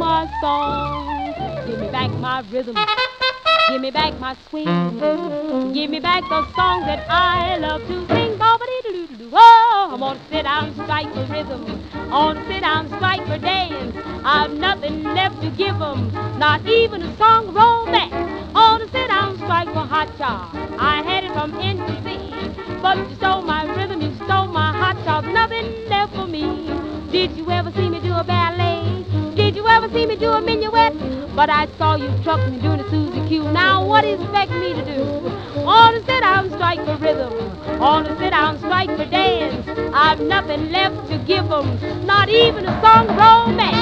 my song. Give me back my rhythm. Give me back my swing. Give me back the song that I love to sing. Oh, I'm gonna sit down and strike the rhythm. I'm gonna sit down and strike for days. I've nothing left to give 'em, not even a song romance. I'm gonna sit down and strike for hot job. I had it from end to sea, but you stole my rhythm, you stole my hot job. Nothing left for me. Did you ever see me do a ballet? Did you ever see me do a minuet? But I saw you truck me doing a Susie Q. Now what do you expect me to do? On to sit down and strike for rhythm. On to sit down and strike for dance. I've nothing left to give 'em, not even a song romance.